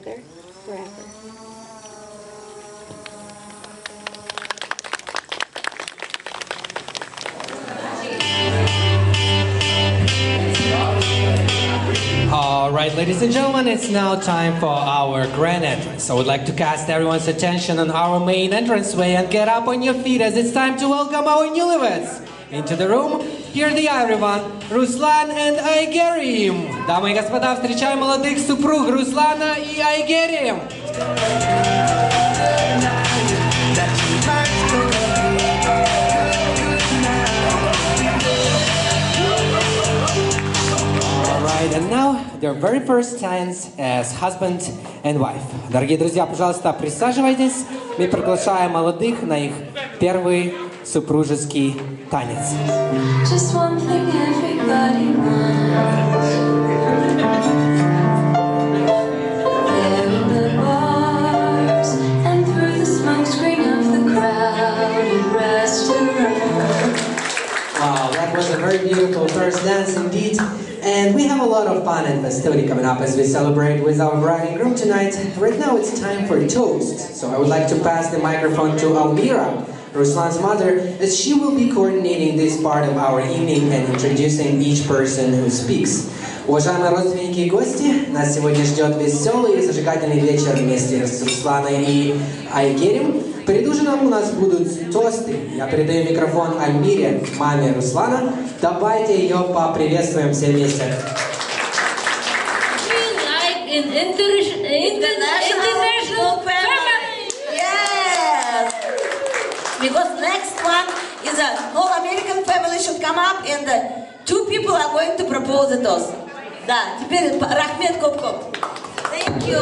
together forever. All right, ladies and gentlemen, it's now time for our grand entrance. I would like to cast everyone's attention on our main entranceway and get up on your feet as it's time to welcome our new newlyweds into the room. Here they are, everyone, Ruslan and Aigerim. Дамы и господа, встречаем молодых супруг Руслана и Aigerim. All right, and now their very first dance as husband and wife. Дорогие друзья, пожалуйста, присаживайтесь. Мы приглашаем молодых на их первый супружеский танец. Just one thing everybody wants. Wow, that was a very beautiful first dance indeed. And we have a lot of fun and festivity coming up as we celebrate with our bride and groom tonight. Right now it's time for a toast. So I would like to pass the microphone to Almira, Ruslan's mother, as she will be coordinating this part of our evening and introducing each person who speaks. Уважаемые родственники и гости, нас сегодня ждет веселый и зажигательный вечер вместе с Русланой и Aigerim. Перед ужином у нас будут тосты. Я передаю микрофон Альмире, маме Руслана. Давайте ее поприветствуем все вместе. Because next one is a whole American family should come up and two people are going to propose a toast. Да, теперь Рахмет Коп-Коп. Thank you.